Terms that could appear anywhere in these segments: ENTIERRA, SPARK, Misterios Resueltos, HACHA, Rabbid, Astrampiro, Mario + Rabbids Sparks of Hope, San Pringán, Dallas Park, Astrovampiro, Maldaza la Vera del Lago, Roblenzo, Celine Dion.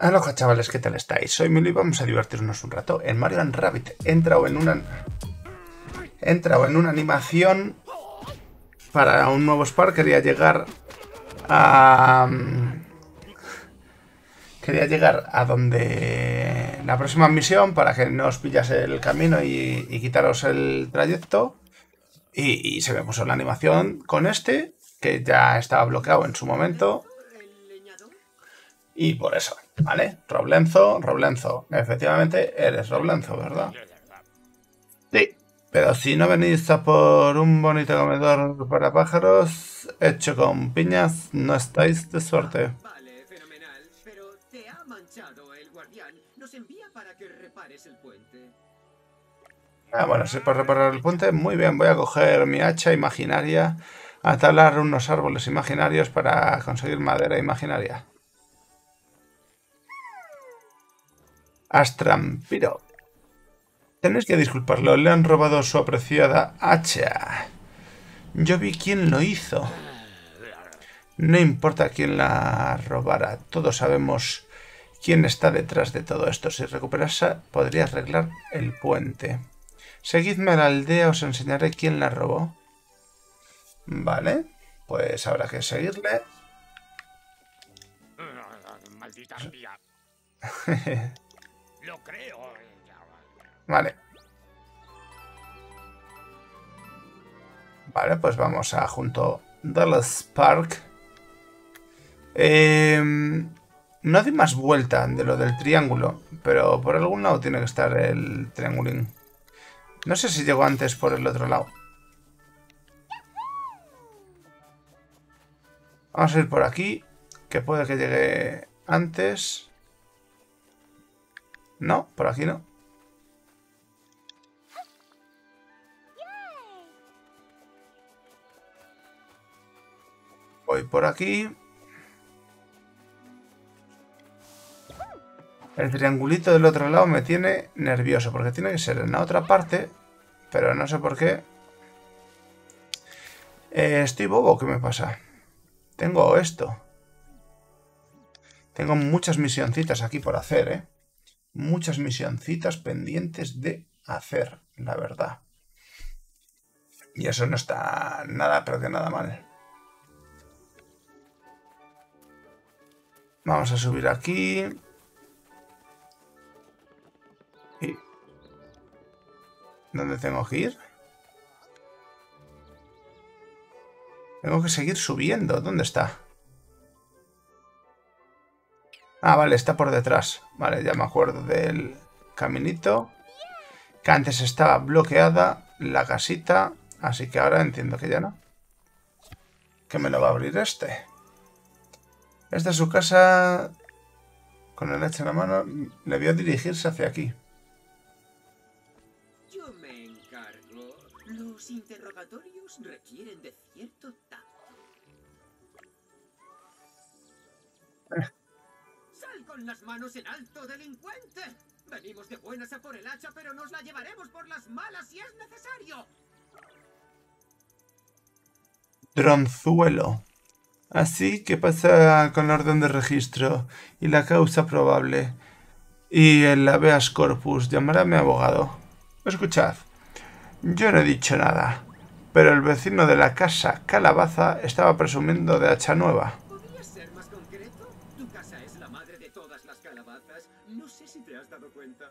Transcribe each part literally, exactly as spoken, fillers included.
Aloha chavales, ¿qué tal estáis? Soy Milo y vamos a divertirnos un rato en Mario and Rabbid. He entrado en una... He entrado en una animación para un nuevo Spark. Quería llegar a... Quería llegar a donde... La próxima misión para que no os pillase el camino y, y quitaros el trayecto. Y, y se me puso la animación con este, que ya estaba bloqueado en su momento. Y por eso, ¿vale? Roblenzo, Roblenzo. Efectivamente, eres Roblenzo, ¿verdad? Sí. Pero si no venís a por un bonito comedor para pájaros hecho con piñas, no estáis de suerte. Vale, fenomenal. Pero te ha manchado el guardián. Nos envía para que repares el puente. Ah, bueno, sí, para reparar el puente. Muy bien, voy a coger mi hacha imaginaria, a talar unos árboles imaginarios para conseguir madera imaginaria. Astrampiro. Tenéis que disculparlo, le han robado su apreciada hacha. Yo vi quién lo hizo. No importa quién la robara, todos sabemos quién está detrás de todo esto. Si recuperas, podría arreglar el puente. Seguidme a la aldea, os enseñaré quién la robó. Vale, pues habrá que seguirle. Maldita espía. Lo creo. Vale. Vale, pues vamos a junto Dallas Park. Eh, no di más vuelta de lo del triángulo, pero por algún lado tiene que estar el triangulín. No sé si llego antes por el otro lado. Vamos a ir por aquí, que puede que llegue antes. No, por aquí no. Voy por aquí. El triangulito del otro lado me tiene nervioso, porque tiene que ser en la otra parte, pero no sé por qué. Eh, estoy bobo, ¿qué me pasa? Tengo esto. Tengo muchas misioncitas aquí por hacer, ¿eh? Muchas misioncitas pendientes de hacer, la verdad. Y eso no está nada, pero que nada mal. Vamos a subir aquí. ¿Y dónde tengo que ir? Tengo que seguir subiendo. ¿Dónde está? Ah, vale, está por detrás. Vale, ya me acuerdo del caminito. Que antes estaba bloqueada la casita. Así que ahora entiendo que ya no. ¿Qué me lo va a abrir este? Esta es su casa. Con el hacha en la mano, le vio dirigirse hacia aquí. Yo me encargo. Los interrogatorios requieren de cierto tacto. ¡Sal con las manos en alto, delincuente! Venimos de buenas a por el hacha, pero nos la llevaremos por las malas si es necesario. Tronzuelo. Así que pasa con la orden de registro y la causa probable y el habeas corpus. Llamará a mi abogado. Escuchad, yo no he dicho nada, pero el vecino de la casa Calabaza estaba presumiendo de hacha nueva. ¿Podrías ser más concreto? Tu casa es la madre de todas las calabazas. No sé si te has dado cuenta.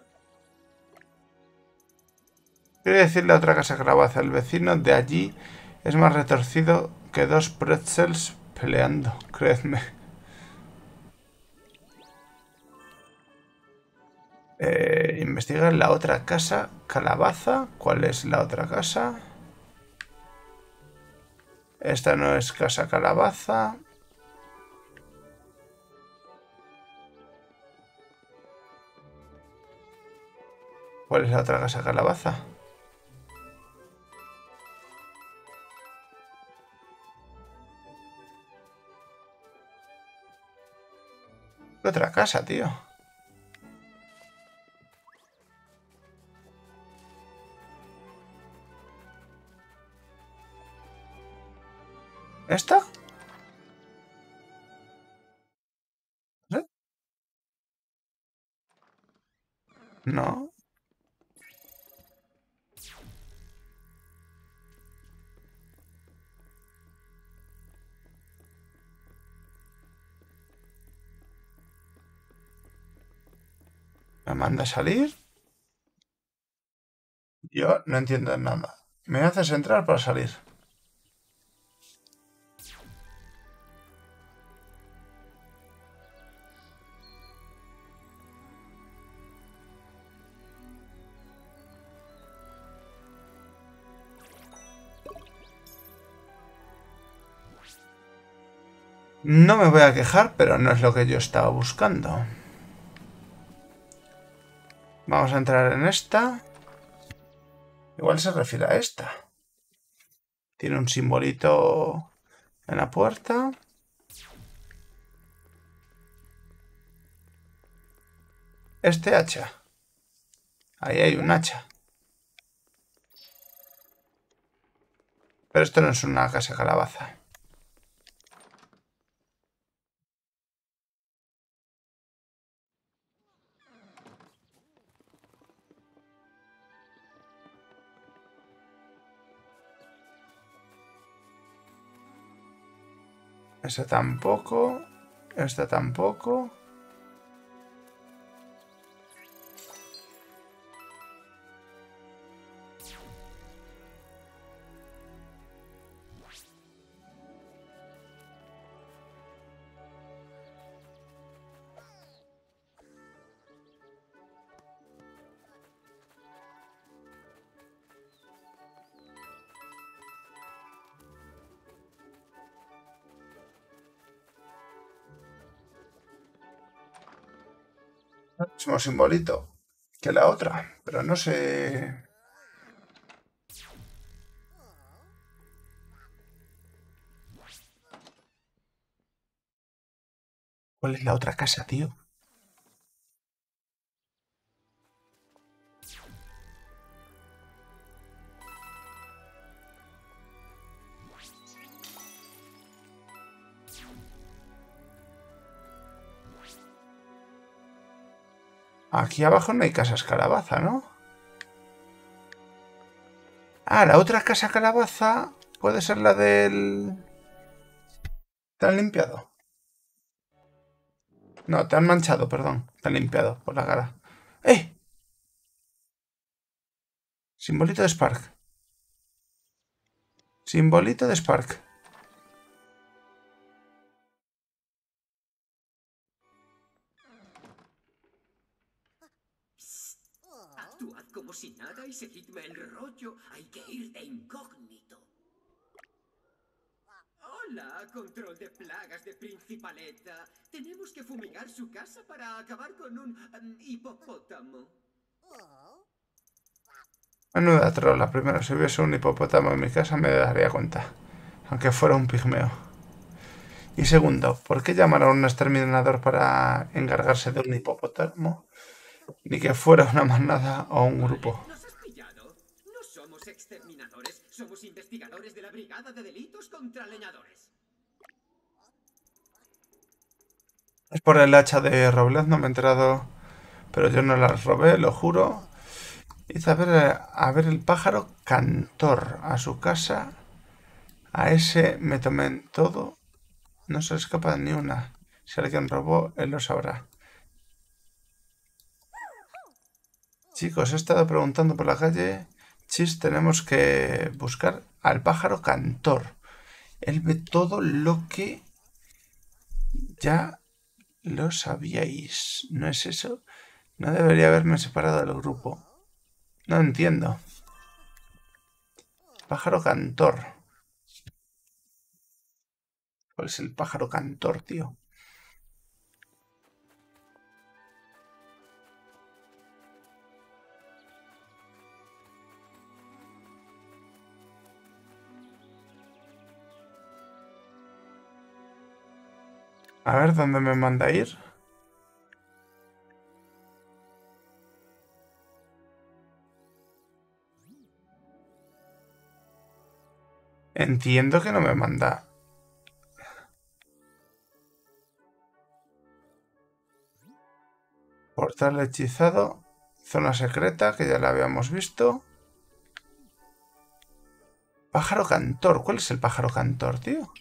Quiero decirle a otra casa Calabaza, el vecino de allí es más retorcido que dos pretzels peleando, creedme. Eh, investigar la otra casa Calabaza. ¿Cuál es la otra casa? Esta no es casa Calabaza. ¿Cuál es la otra casa Calabaza? Otra casa, tío. ¿Esta? ¿Eh? No. ¿Me manda a salir? Yo no entiendo nada. Me haces entrar para salir. No me voy a quejar, pero no es lo que yo estaba buscando. Vamos a entrar en esta. Igual se refiere a esta. Tiene un simbolito en la puerta. Este hacha. Ahí hay un hacha. Pero esto no es una casa calabaza. Esta tampoco, esta tampoco. Es un simbolito que la otra, pero no sé... ¿Cuál es la otra casa, tío? Aquí abajo no hay casas calabaza, ¿no? Ah, la otra casa calabaza puede ser la del... ¿Te han limpiado? No, te han manchado, perdón. Te han limpiado por la cara. ¡Eh! Simbolito de Spark. Simbolito de Spark. Si nada y seguidme el rollo, hay que ir de incógnito. Hola, control de plagas de Principaleta. Tenemos que fumigar su casa para acabar con un um, hipopótamo. Menuda trola. Primero, si hubiese un hipopótamo en mi casa me daría cuenta, aunque fuera un pigmeo. Y segundo, ¿por qué llamar a un exterminador para encargarse de un hipopótamo? Ni que fuera una manada o un grupo. ¿Nos has pillado? No somos exterminadores, somos investigadores de la Brigada de Delitos contra Leñadores. Es por el hacha de Roblenzo, no me he enterado, pero yo no la robé, lo juro. Hice a ver, a ver el pájaro cantor a su casa. A ese me tomé en todo. No se escapa ni una. Si alguien robó, él lo sabrá. Chicos, he estado preguntando por la calle. Chis, tenemos que buscar al pájaro cantor. Él ve todo lo que ya lo sabíais. ¿No es eso? No debería haberme separado del grupo. No entiendo. Pájaro cantor. ¿Cuál es el pájaro cantor, tío? A ver, ¿dónde me manda a ir? Entiendo que no me manda. Portal hechizado. Zona secreta, que ya la habíamos visto. Pájaro cantor. ¿Cuál es el pájaro cantor, tío?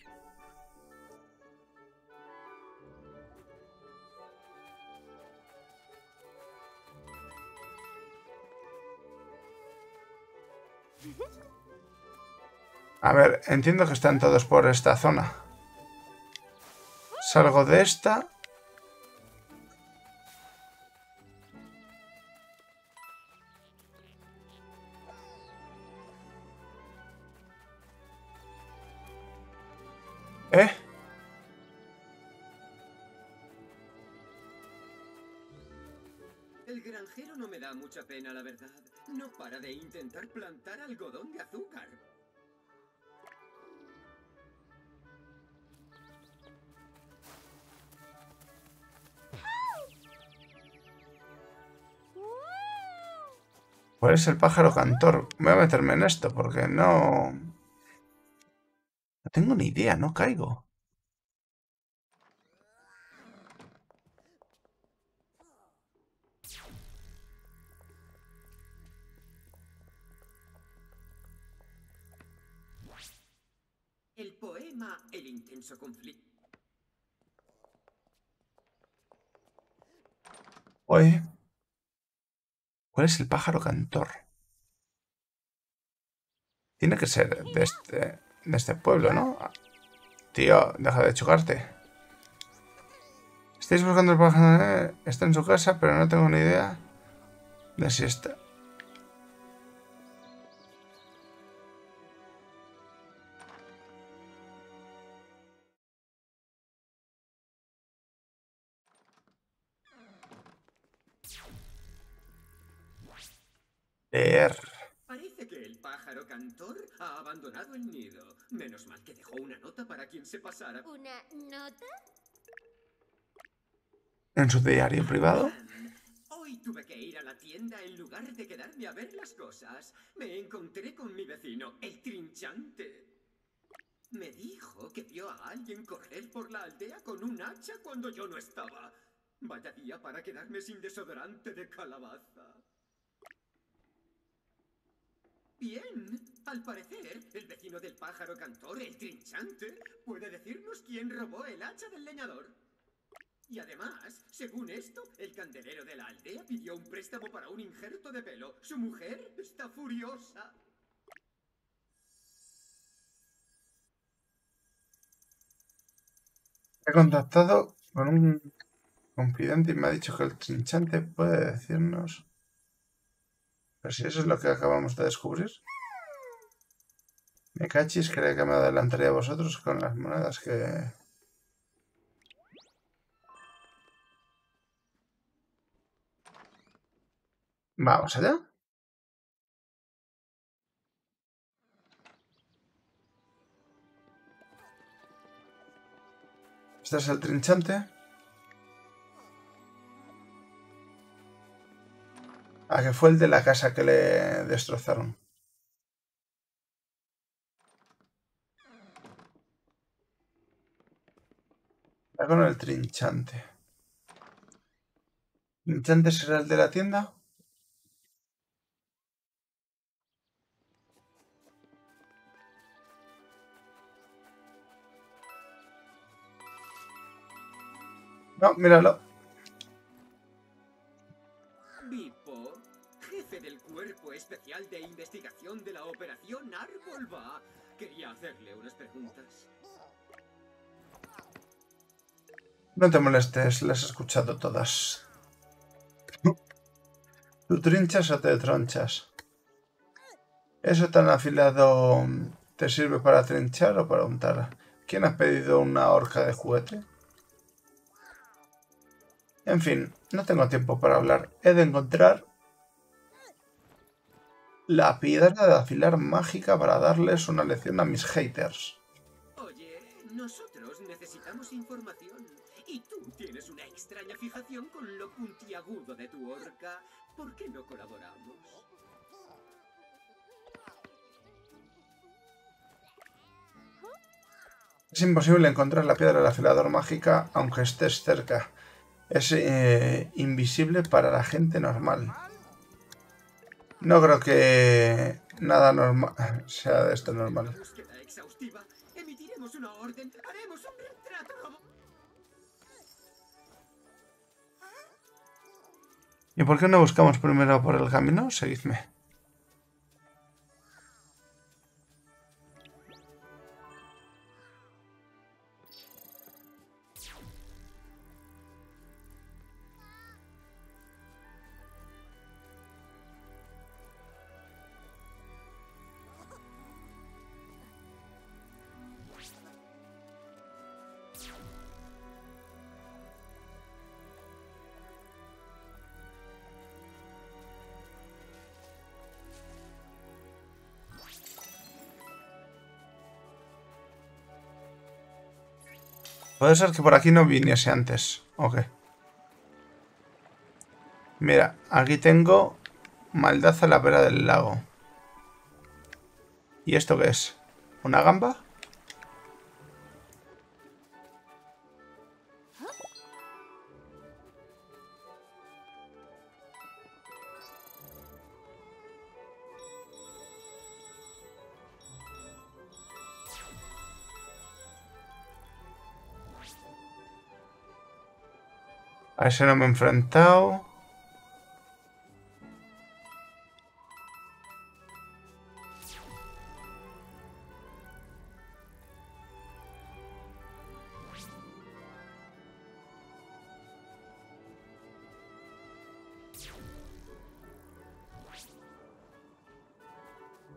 A ver, entiendo que están todos por esta zona. Salgo de esta. ¿Eh? El granjero no me da mucha pena, la verdad. No para de intentar plantar algodón de azúcar. ¿Cuál es el pájaro cantor? Voy a meterme en esto porque no... No tengo ni idea, no caigo. El poema, el intenso conflicto. Oye. ¿Cuál es el pájaro cantor? Tiene que ser de este, de este pueblo, ¿no? Tío, deja de chocarte. Estáis buscando el pájaro... ¿eh? Está en su casa, pero no tengo ni idea de si está... Parece que el pájaro cantor ha abandonado el nido. Menos mal que dejó una nota para quien se pasara. ¿Una nota? ¿En su diario privado? Hoy tuve que ir a la tienda en lugar de quedarme a ver las cosas. Me encontré con mi vecino, el trinchante. Me dijo que vio a alguien correr por la aldea con un hacha cuando yo no estaba. Vaya día para quedarme sin desodorante de calabaza. Bien, al parecer, el vecino del pájaro cantor, el trinchante, puede decirnos quién robó el hacha del leñador. Y además, según esto, el candelero de la aldea pidió un préstamo para un injerto de pelo. Su mujer está furiosa. He contactado con un confidente y me ha dicho que el trinchante puede decirnos... Pero si eso es lo que acabamos de descubrir. Me cachis, creo que me adelantaré a vosotros con las monedas que... Vamos allá. Este es el trinchante. Ah, que fue el de la casa que le destrozaron. Está con el trinchante. ¿Trinchante será el de la tienda? No, míralo. Especial de investigación de la operación Árbol va. Quería hacerle unas preguntas. No te molestes, las he escuchado todas. ¿Tú trinchas o te tronchas? ¿Eso tan afilado te sirve para trinchar o para untar? ¿Quién ha pedido una horca de juguete? En fin, no tengo tiempo para hablar. He de encontrar... la piedra de afilar mágica para darles una lección a mis haters. Oye, nosotros necesitamos información. Y tú tienes una extraña fijación con lo puntiagudo de tu horca. ¿Por qué no colaboramos? Es imposible encontrar la piedra del afilador mágica aunque estés cerca. Es eh, invisible para la gente normal. No creo que nada normal sea de esto normal. ¿Y por qué no buscamos primero por el camino? Seguidme. Puede ser que por aquí no viniese antes. Ok. Mira, aquí tengo Maldaza la Vera del Lago. ¿Y esto qué es? ¿Una gamba? A ese no me he enfrentado.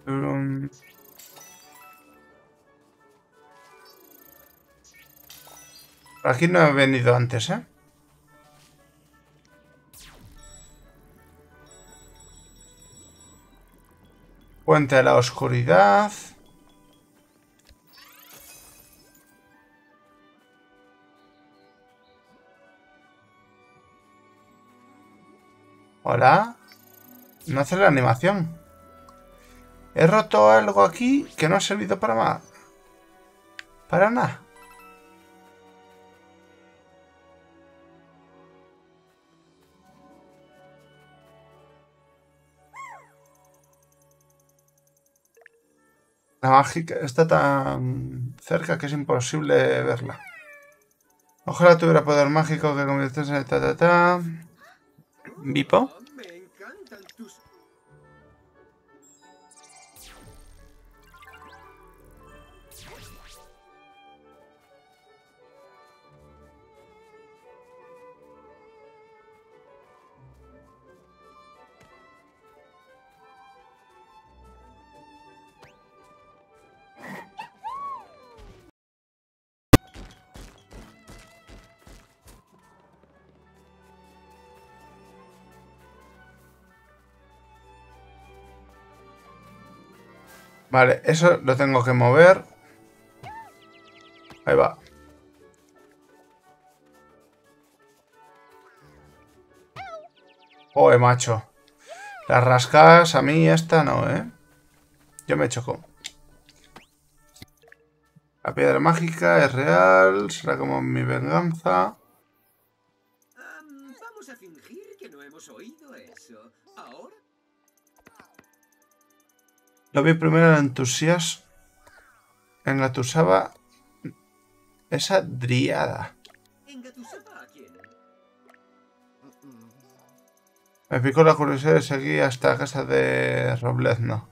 Um... Aquí no he venido antes, ¿eh? Puente de la oscuridad. Hola. No hace la animación. He roto algo aquí que no ha servido para nada. Para nada. La mágica está tan cerca que es imposible verla. Ojalá tuviera poder mágico que convirtiese en ta ta ta. Bipo. Vale, eso lo tengo que mover. Ahí va. Joder, macho. Las rascas a mí esta no, ¿eh? Yo me choco. La piedra mágica es real. Será como mi venganza. Um, vamos a fingir que no hemos oído eso. Ahora... Lo vi primero en la entusias... En la tusaba... Esa driada. Me picó la curiosidad de seguir hasta casa de Roblenzo.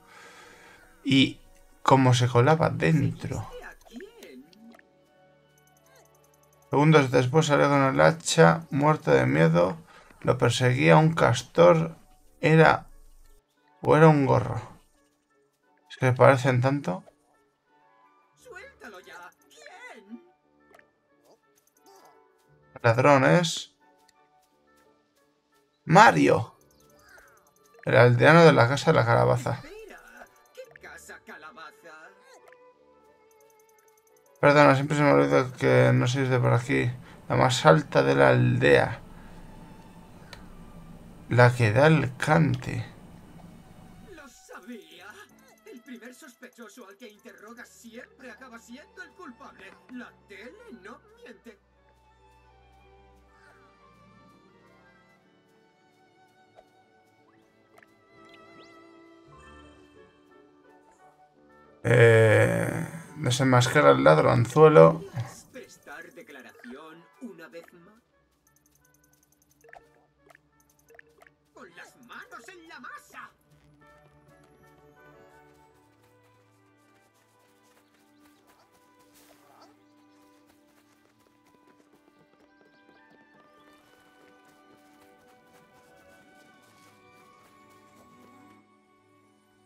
Y... Como se colaba dentro. Segundos después salió con el hacha, muerto de miedo. Lo perseguía un castor. Era... O era un gorro. ¿Te parecen tanto? ¡Suéltalo ya! ¿Quién? Ladrones. ¡Mario! El aldeano de la casa de la calabaza. ¿Qué casa calabaza? Perdona, siempre se me olvida que no sois de por aquí. La más alta de la aldea. La que da el cante. Al que interroga siempre acaba siendo el culpable. La tele no miente. Eh, desenmascara el ladronzuelo.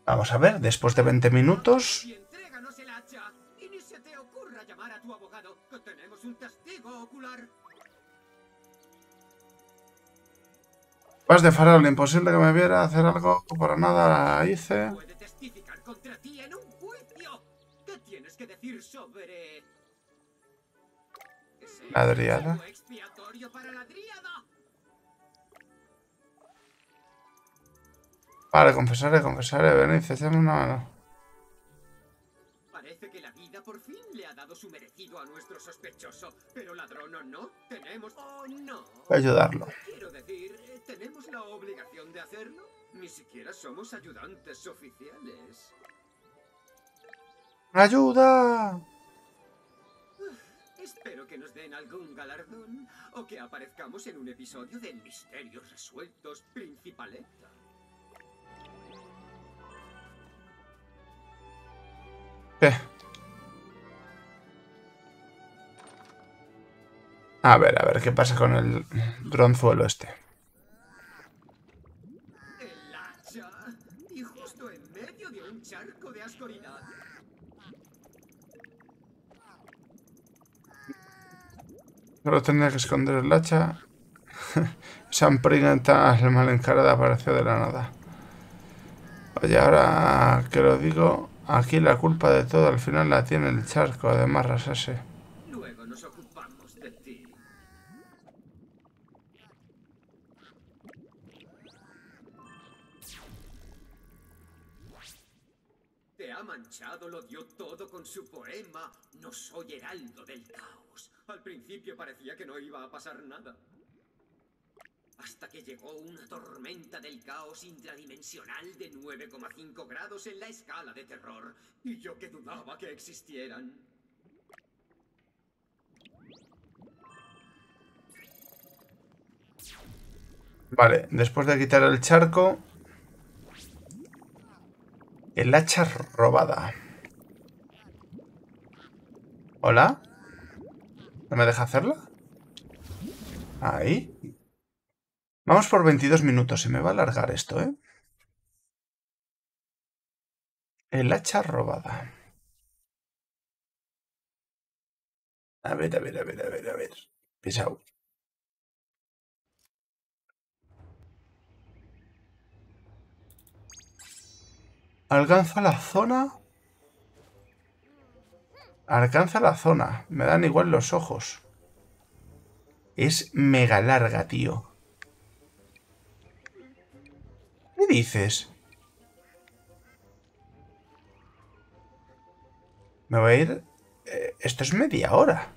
Vamos a ver, después de veinte minutos... Entréganonos el hacha y ni se te ocurra llamar a tu abogado, que tenemos un testigo ocular. Vas de farol, imposible que me viera hacer algo, por nada hice. Puede testificar contra ti en un juicio. ¿Qué tienes que decir sobre... la driada? Expiatorio para la driada. Vale, confesaré, confesaré, venid, echadme una mano. Parece que la vida por fin le ha dado su merecido a nuestro sospechoso, pero ladrón o no, tenemos... ¡Oh, no! Ayudarlo. Quiero decir, ¿tenemos la obligación de hacerlo? Ni siquiera somos ayudantes oficiales. ¡Ayuda! Espero que nos den algún galardón, o que aparezcamos en un episodio de Misterios Resueltos, Principaleta. ¿Qué? A ver, a ver, ¿qué pasa con el bronzuelo este? El hacha, y justo en medio de un charco de oscuridad. Solo tendría que esconder el hacha. San Pringán tan mal encarada apareció de la nada. Oye, ahora que lo digo... Aquí la culpa de todo al final la tiene el charco, además rasase. Luego nos ocupamos de ti. Te ha manchado, lo dio todo con su poema. No soy heraldo del caos. Al principio parecía que no iba a pasar nada. Hasta que llegó una tormenta del caos intradimensional de nueve coma cinco grados en la escala de terror. Y yo que dudaba que existieran. Vale, después de quitar el charco... El hacha robada. ¿Hola? ¿No me deja hacerla? Ahí... Vamos por veintidós minutos, se me va a alargar esto, ¿eh? El hacha robada. A ver, a ver, a ver, a ver, a ver. Pisao. Alcanza la zona. Alcanza la zona. Me dan igual los ojos. Es mega larga, tío. ¿Qué dices? Me voy a ir... Eh, esto es media hora.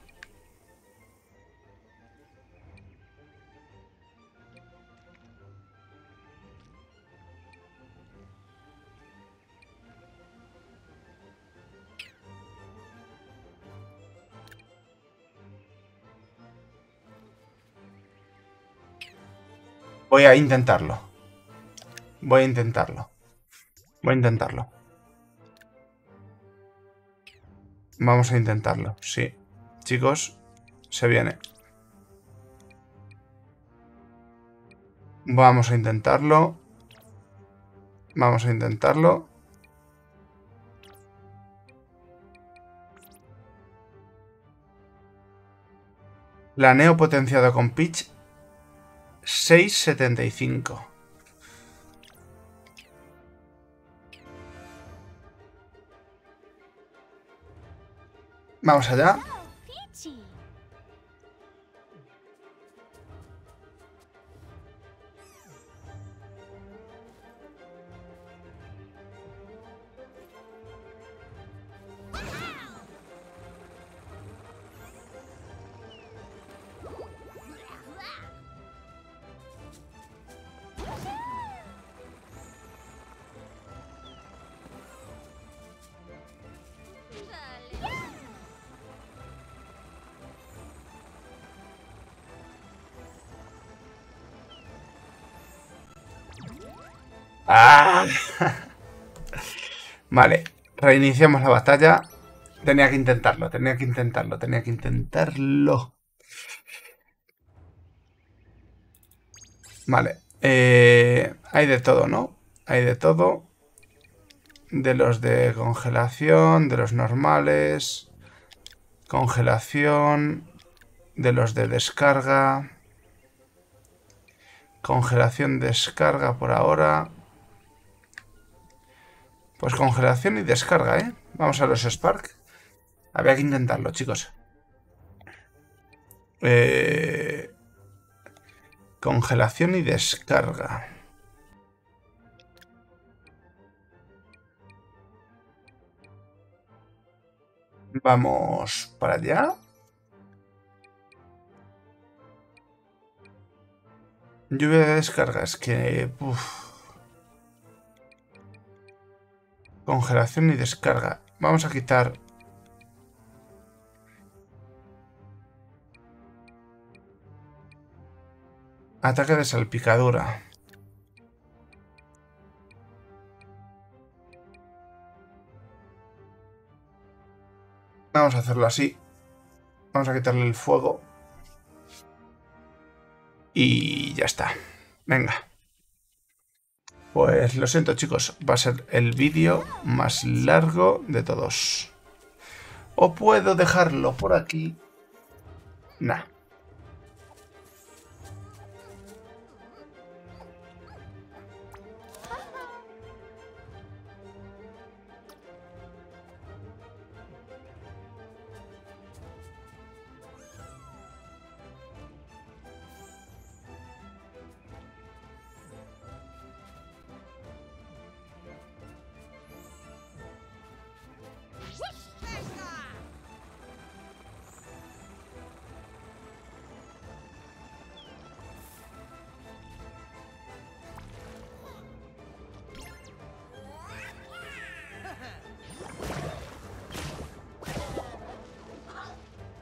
Voy a intentarlo. Voy a intentarlo. Voy a intentarlo. Vamos a intentarlo, sí. Chicos, se viene. Vamos a intentarlo. Vamos a intentarlo. Planeo potenciado con pitch seis setenta y cinco. Vamos allá. ¡Ah! Vale, reiniciamos la batalla. Tenía que intentarlo, tenía que intentarlo, tenía que intentarlo. Vale, eh, hay de todo, ¿no? Hay de todo. De los de congelación, de los normales, congelación, de los de descarga, congelación, descarga por ahora. Pues congelación y descarga, ¿eh? Vamos a los Spark. Había que intentarlo, chicos. Eh... Congelación y descarga. Vamos para allá. Lluvia de descargas, que... Uf. Congelación y descarga. Vamos a quitar... Ataque de salpicadura. Vamos a hacerlo así. Vamos a quitarle el fuego. Y ya está. Venga. Pues lo siento, chicos. Va a ser el vídeo más largo de todos. ¿O puedo dejarlo por aquí? Nah.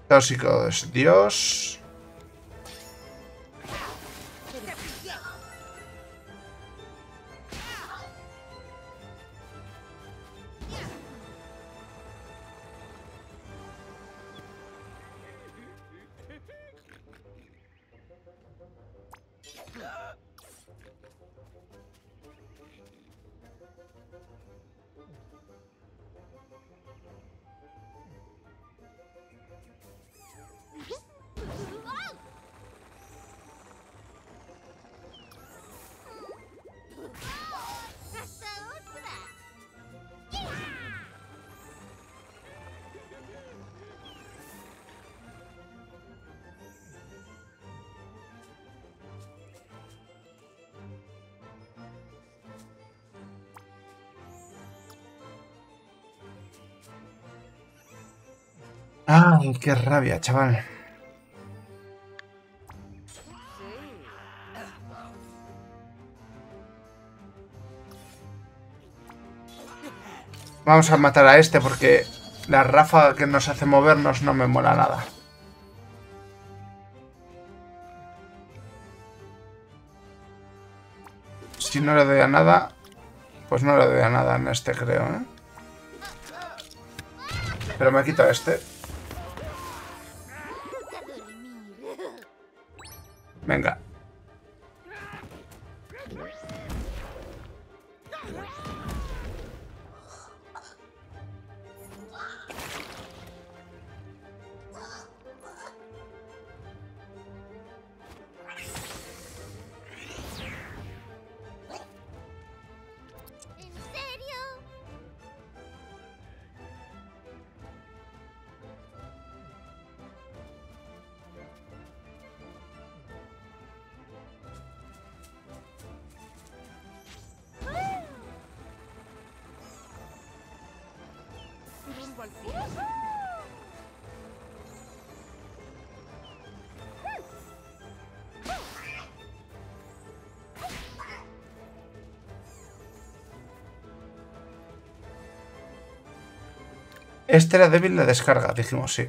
Tóxicos, Dios. ¡Ay, qué rabia, chaval! Vamos a matar a este porque la ráfaga que nos hace movernos no me mola nada. Si no le doy a nada, pues no le doy a nada en este, creo, ¿eh? Pero me quito a este. Venga. Este era débil de descarga, dijimos, sí.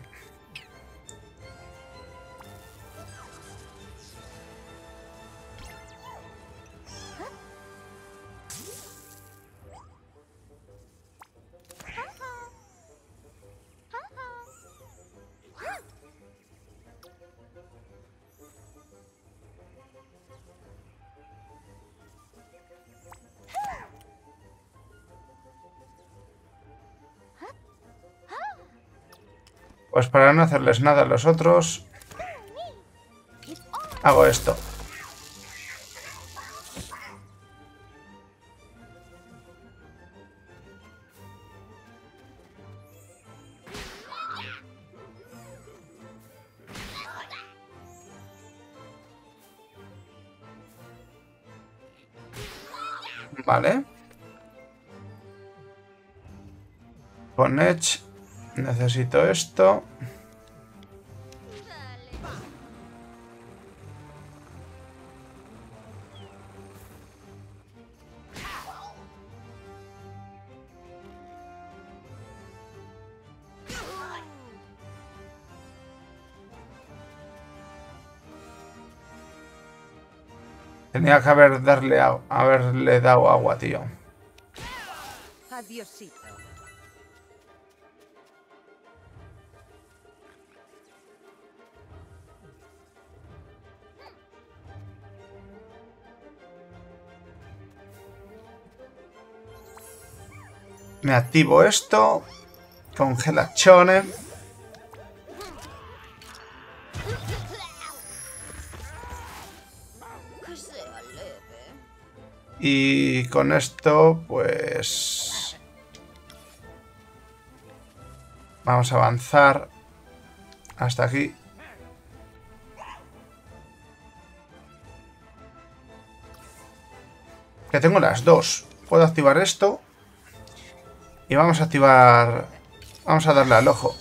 Pues para no hacerles nada a los otros, hago esto. Vale. Con Edge necesito esto. Tenía que haber darle a, haberle dado agua, tío. Adiósito. Me activo esto. Congelazione. Y con esto, pues... vamos a avanzar hasta aquí. Que tengo las dos. Puedo activar esto. Y vamos a activar... vamos a darle al ojo.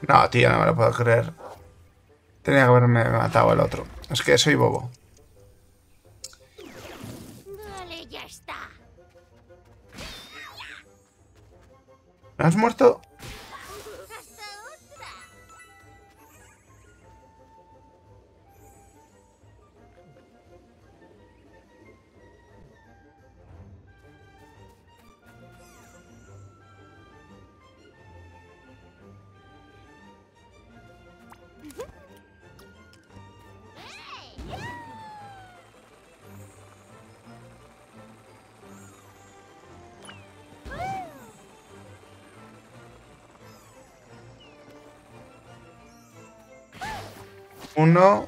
No, tío, no me lo puedo creer. Tenía que haberme matado el otro. Es que soy bobo. Vale, ya está. ¿No has muerto? Hasta otra. Uno,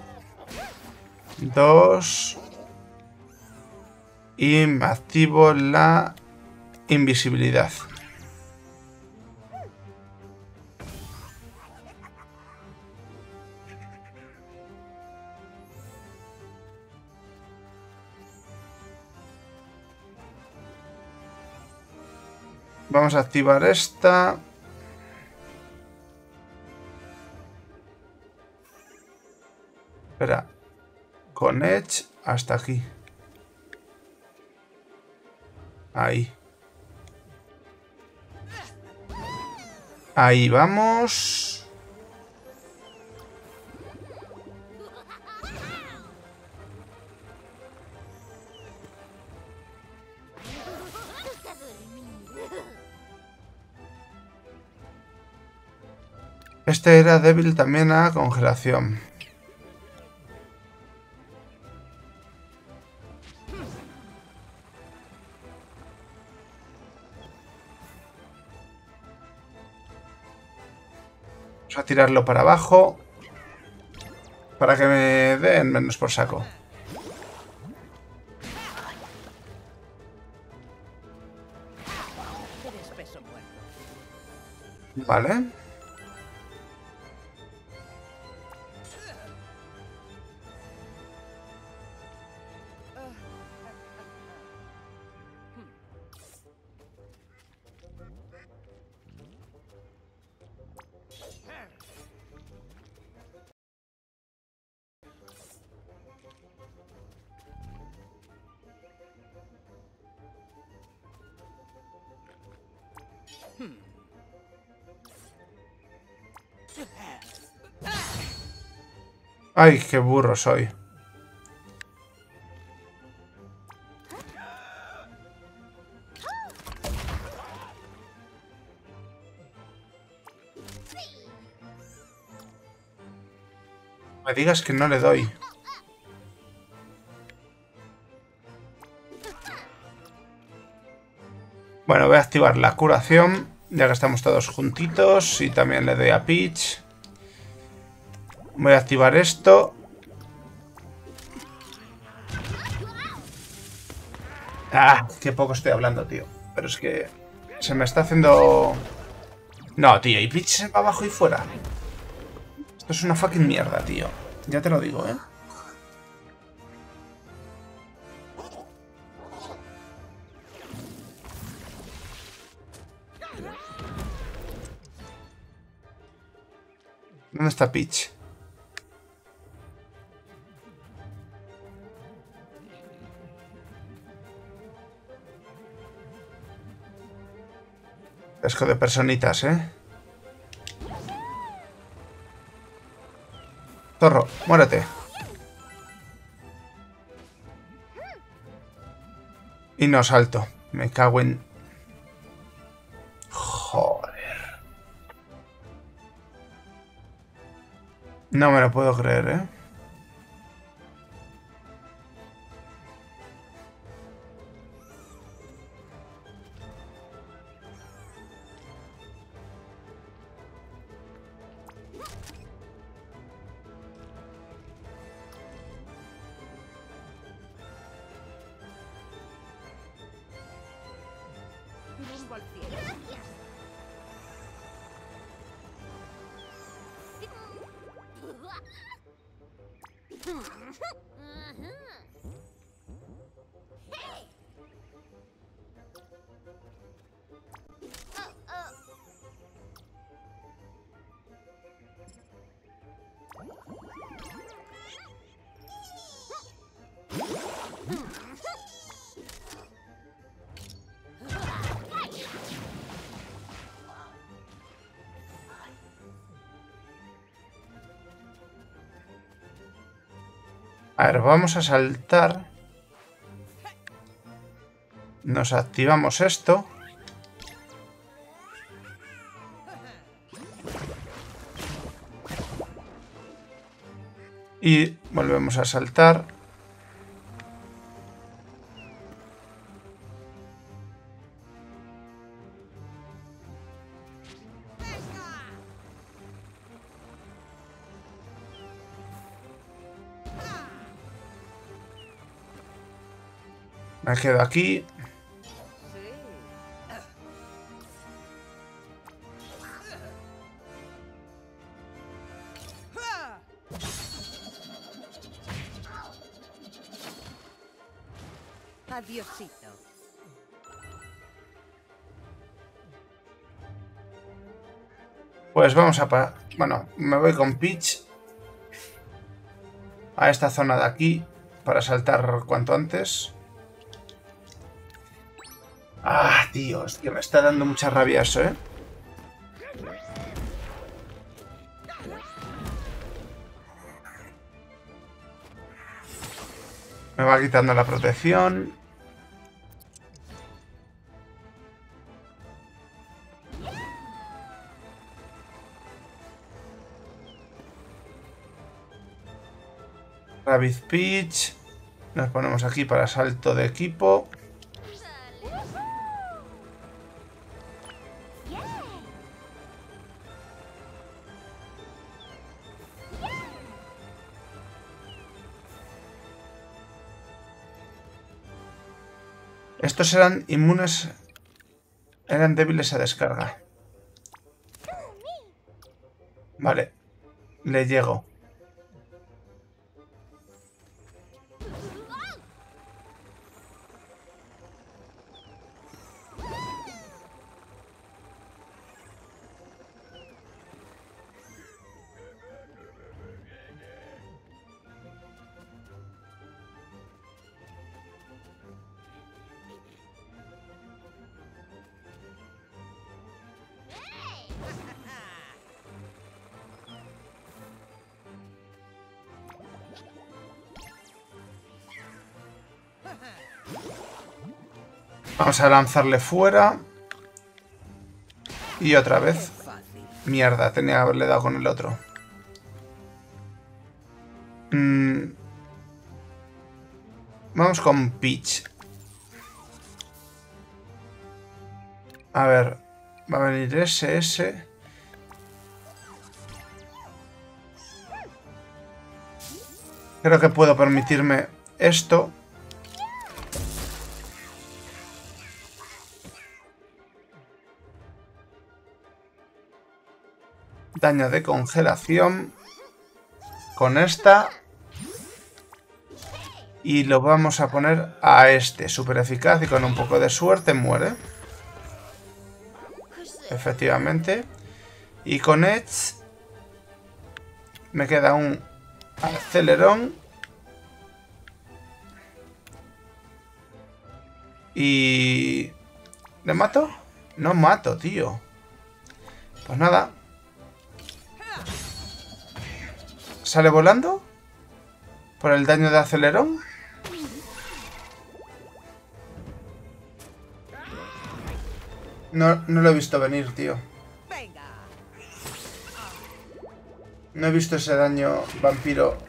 dos, y me activo la invisibilidad. Vamos a activar esta. Espera, con Edge hasta aquí. Ahí. Ahí vamos. Este era débil también a congelación. Vamos a tirarlo para abajo para que me den menos por saco. Vale. Ay, qué burro soy. me digas que no le doy. Bueno, voy a activar la curación, ya que estamos todos juntitos, y también le doy a Peach. Voy a activar esto. Ah, qué poco estoy hablando, tío. Pero es que se me está haciendo... No, tío, y Peach se va abajo y fuera. Esto es una fucking mierda, tío. Ya te lo digo, ¿eh? ¿Dónde está Peach? Pesco de personitas, ¿eh? Zorro, muérete. Y no salto. Me cago en... Joder. No me lo puedo creer, ¿eh? A ver, vamos a saltar. Nos activamos esto. Y volvemos a saltar. Me quedo aquí. Adiósito. Pues vamos a parar. Bueno, me voy con Peach a esta zona de aquí para saltar cuanto antes. Ah, tío, es que me está dando mucha rabia eso, ¿eh? Me va quitando la protección. Rabbids Peach. Nos ponemos aquí para salto de equipo. Estos eran inmunes, eran débiles a descarga. Vale, le llego. Vamos a lanzarle fuera. Y otra vez. Mierda, tenía que haberle dado con el otro. Vamos con Peach. A ver, va a venir ese, ese. Creo que puedo permitirme esto. Daño de congelación. Con esta. Y lo vamos a poner a este. Súper eficaz y con un poco de suerte muere. Efectivamente. Y con Edge. Me queda un acelerón. Y... ¿le mato? No mato, tío. Pues nada. ¿Sale volando? ¿Por el daño de acelerón? No, no lo he visto venir, tío. No he visto ese daño, vampiro.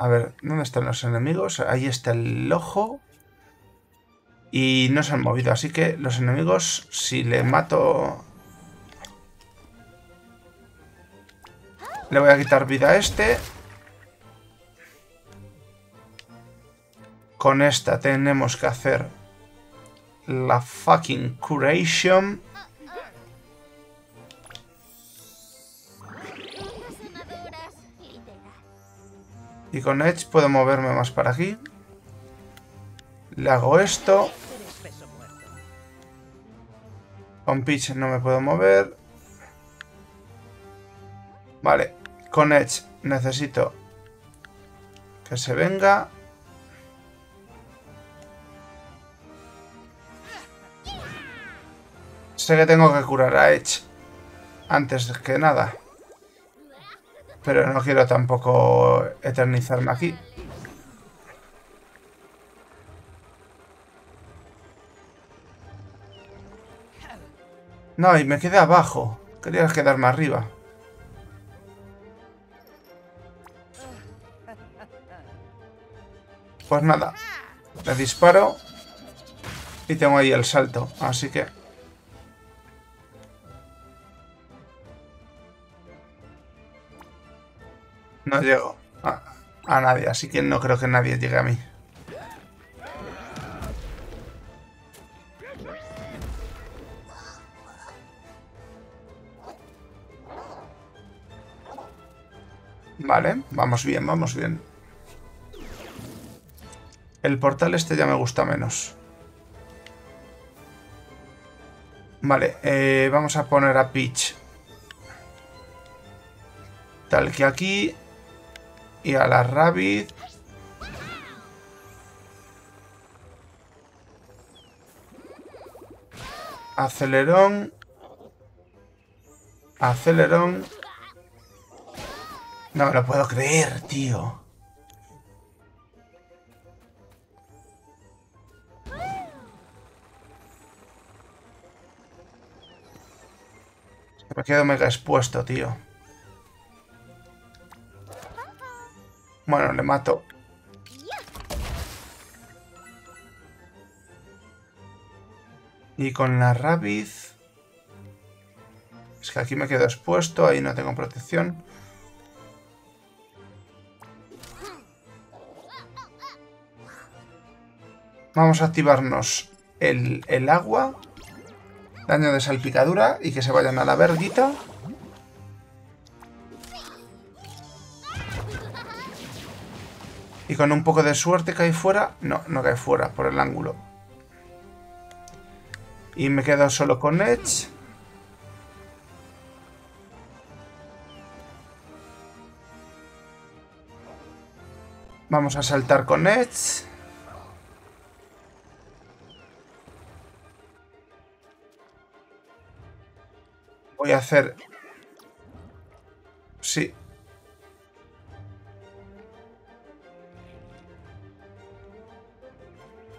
A ver, ¿dónde están los enemigos? Ahí está el ojo. Y no se han movido, así que los enemigos, si le mato... le voy a quitar vida a este. Con esta tenemos que hacer la fucking curation. Y con Edge puedo moverme más para aquí. Le hago esto. Con Peach no me puedo mover. Vale. Con Edge necesito que se venga. Sé que tengo que curar a Edge antes que nada. Pero no quiero tampoco eternizarme aquí. No, y me quedé abajo. Quería quedarme arriba. Pues nada. Le disparo. Y tengo ahí el salto. Así que... no llego a, a nadie, así que no creo que nadie llegue a mí. Vale, vamos bien, vamos bien. El portal este ya me gusta menos. Vale, eh, vamos a poner a Peach. Tal que aquí... y a la Rabbid. Acelerón. Acelerón. No me lo puedo creer, tío. Me quedo mega expuesto, tío. Bueno, le mato. Y con la Rabbid... es que aquí me quedo expuesto, ahí no tengo protección. Vamos a activarnos el, el agua. Daño de salpicadura y que se vayan a la verguita. Y con un poco de suerte cae fuera. No, no cae fuera por el ángulo. Y me quedo solo con Edge. Vamos a saltar con Edge. Voy a hacer... Sí.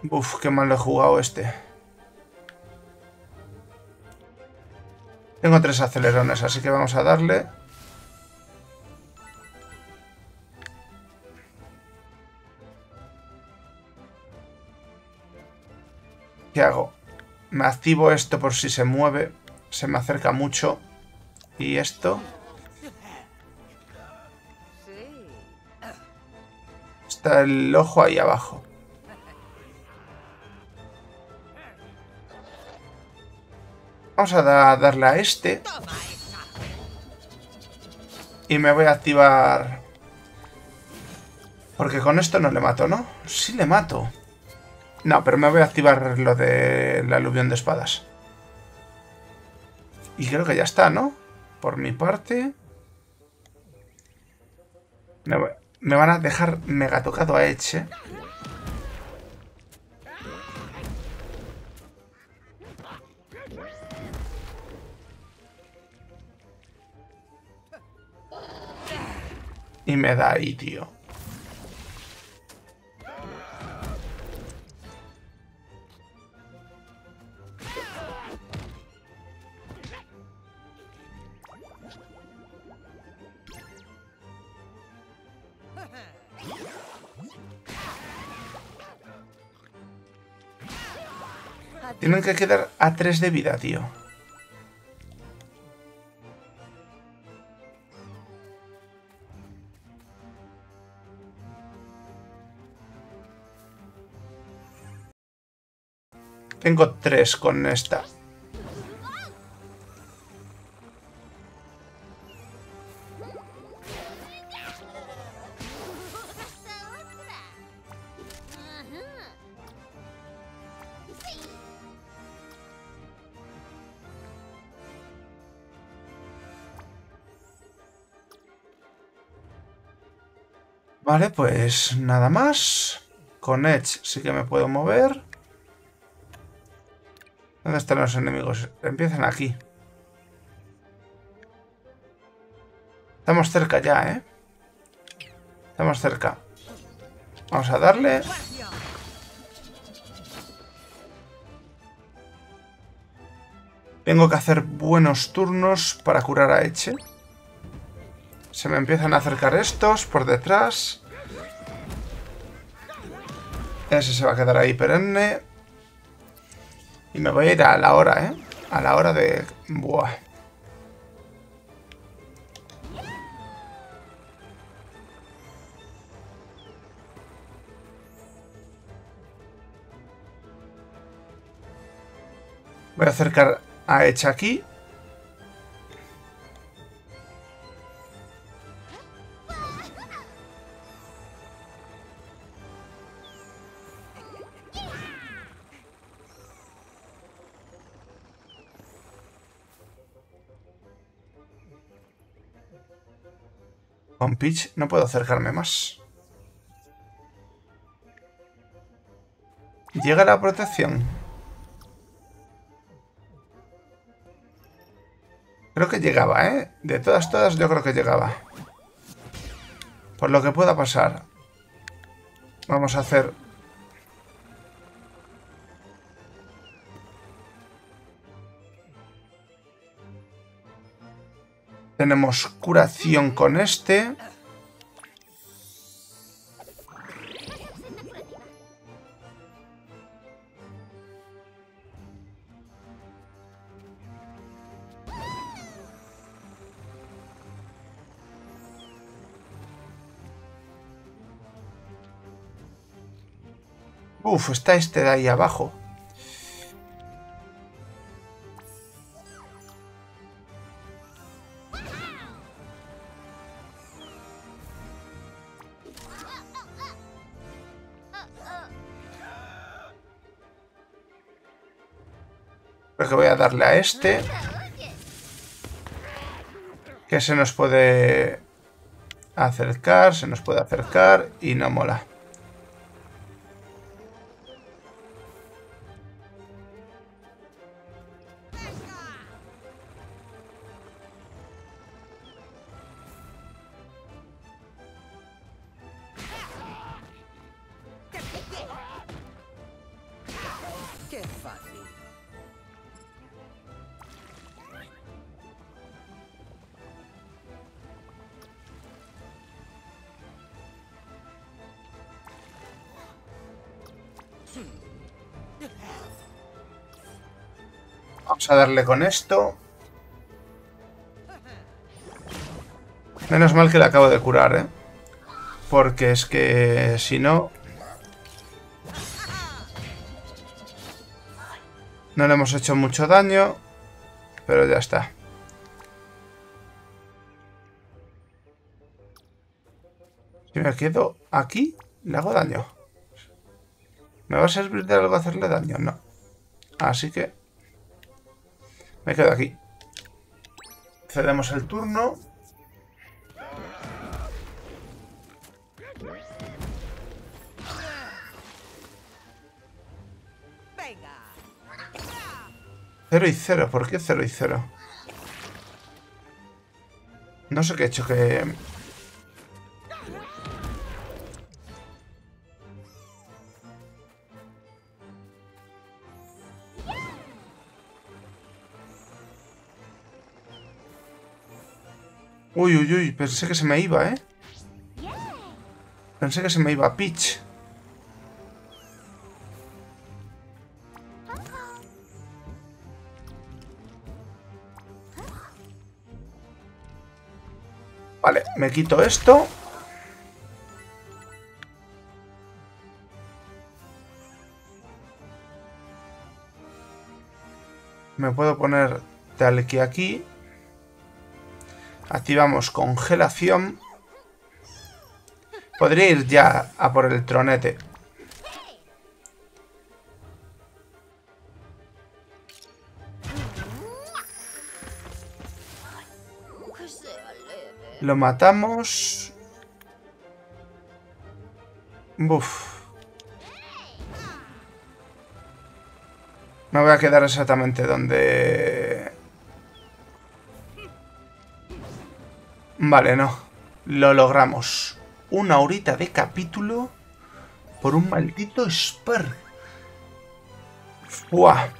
Uf, qué mal lo he jugado este. Tengo tres acelerones, así que vamos a darle. ¿Qué hago? Me activo esto por si se mueve. Se me acerca mucho. Y esto... Está el ojo ahí abajo. Vamos a da- darle a este. Y me voy a activar... Porque con esto no le mato, ¿no? Sí le mato. No, pero me voy a activar lo de la aluvión de espadas. Y creo que ya está, ¿no? Por mi parte... Me voy... Me van a dejar mega tocado a Edge. Y me da ahí, tío. Tienen que quedar a tres de vida, tío. Tengo tres con esta. Vale, pues nada más. Con Edge sí que me puedo mover. ¿Dónde están los enemigos? Empiezan aquí. Estamos cerca ya, ¿eh? Estamos cerca. Vamos a darle. Tengo que hacer buenos turnos para curar a Edge. Se me empiezan a acercar estos por detrás. Ese se va a quedar ahí perenne. Y me voy a ir a la hora, ¿eh? A la hora de... Buah. Voy a acercar a Edge aquí. Con Peach no puedo acercarme más. Llega la protección. Creo que llegaba, ¿eh? De todas, todas, yo creo que llegaba. Por lo que pueda pasar. Vamos a hacer... Tenemos curación con este. Uf, está este de ahí abajo. Que voy a darle a este, que se nos puede acercar, se nos puede acercar y no mola. Vamos a darle con esto. Menos mal que le acabo de curar, ¿eh? Porque es que si no... No le hemos hecho mucho daño, pero ya está. Si me quedo aquí, le hago daño. ¿Me va a servir de algo hacerle daño? No. Así que... me quedo aquí. Cedemos el turno. Cero y cero. ¿Por qué cero y cero? No sé qué he hecho que... Uy, uy, uy, pensé que se me iba, ¿eh? Pensé que se me iba, Peach. Vale, me quito esto. Me puedo poner tal que aquí. Activamos congelación. Podría ir ya a por el tronete. Lo matamos. Buf. Me voy a quedar exactamente donde... Vale, no. Lo logramos. Una horita de capítulo por un maldito Spark. ¡Fua!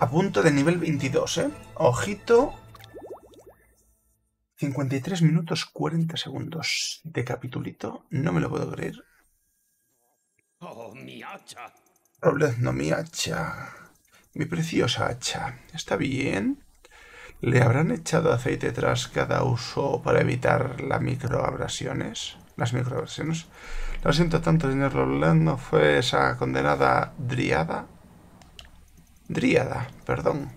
A punto de nivel veintidós, ¿eh? Ojito. cincuenta y tres minutos cuarenta segundos de capitulito. No me lo puedo creer. Oh, mi hacha. Roblenzo, mi hacha. Mi preciosa hacha. Está bien. ¿Le habrán echado aceite tras cada uso para evitar las microabrasiones? Las microabrasiones. Lo siento tanto, señor Roblenzo. Fue esa condenada Dríada. Dríada, perdón.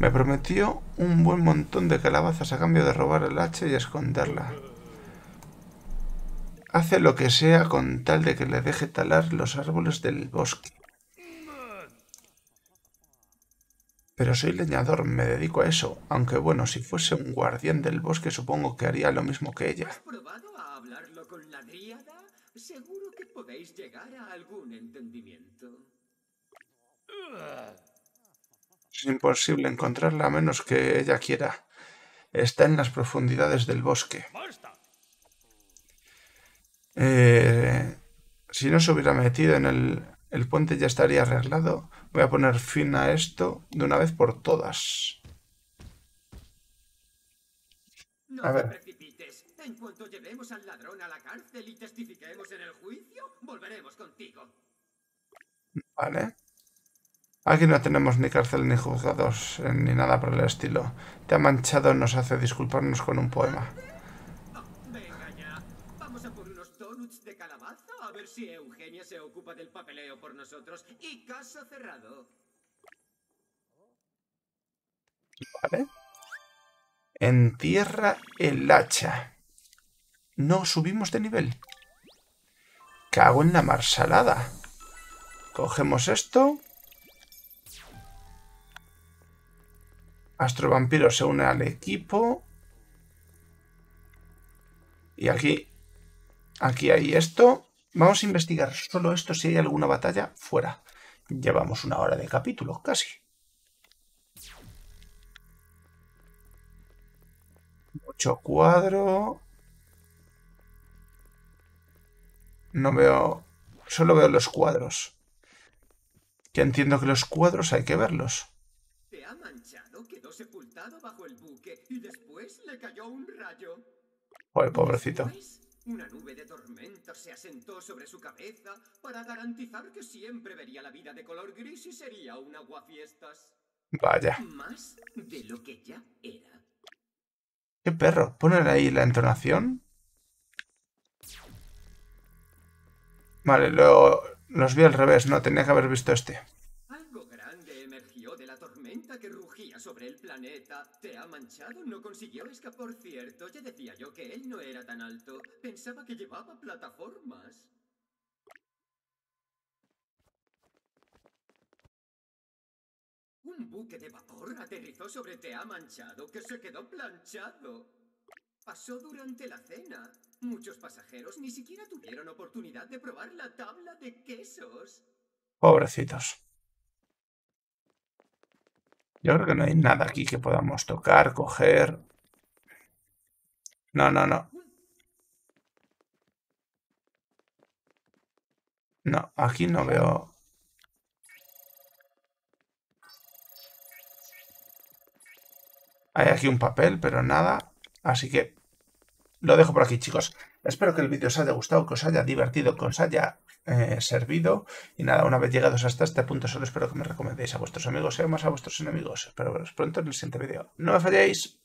Me prometió un buen montón de calabazas a cambio de robar el hacha y esconderla. Hace lo que sea con tal de que le deje talar los árboles del bosque. Pero soy leñador, me dedico a eso. Aunque bueno, si fuese un guardián del bosque supongo que haría lo mismo que ella. ¿Has probado a hablarlo con la Dríada? Seguro que podéis llegar a algún entendimiento. Es imposible encontrarla a menos que ella quiera. Está en las profundidades del bosque. Eh, si no se hubiera metido en el... El puente ya estaría arreglado. Voy a poner fin a esto de una vez por todas. No te precipites. En cuanto llevemos al ladrón a la cárcel y testifiquemos en el juicio, volveremos contigo. Vale. Aquí no tenemos ni cárcel ni juzgados ni nada por el estilo. Te ha manchado, nos hace disculparnos con un poema. De calabaza, a ver si Eugenia se ocupa del papeleo por nosotros. Y caso cerrado. Vale. Entierra el hacha. No subimos de nivel. Cago en la marsalada. Cogemos esto. Astrovampiro se une al equipo. Y aquí, aquí hay esto. Vamos a investigar solo esto. Si hay alguna batalla, fuera. Llevamos una hora de capítulo, casi. Mucho cuadro. No veo... Solo veo los cuadros. Que entiendo que los cuadros hay que verlos. Se ha manchado, quedó sepultado bajo el buque y después le cayó un rayo. Joder, pobrecito. Una nube de tormenta se asentó sobre su cabeza para garantizar que siempre vería la vida de color gris y sería un aguafiestas. Vaya. Más de lo que ya era. Qué perro. Ponen ahí la entonación. Vale, lo, los vi al revés. No, tenía que haber visto este. Algo grande emergió de la tormenta que rugía sobre el planeta. Te ha manchado, no consiguió escapar, por cierto. Ya decía yo que él no era tan alto. Pensaba que llevaba plataformas. Un buque de vapor aterrizó sobre Te ha manchado, que se quedó planchado. Pasó durante la cena. Muchos pasajeros ni siquiera tuvieron oportunidad de probar la tabla de quesos. Pobrecitos. Yo creo que no hay nada aquí que podamos tocar, coger. No, no, no. No, aquí no veo... Hay aquí un papel, pero nada. Así que lo dejo por aquí, chicos. Espero que el vídeo os haya gustado, que os haya divertido, que os haya eh, servido. Y nada, una vez llegados hasta este punto, solo espero que me recomendéis a vuestros amigos y además a vuestros enemigos. Espero veros pronto en el siguiente vídeo. ¡No me falléis!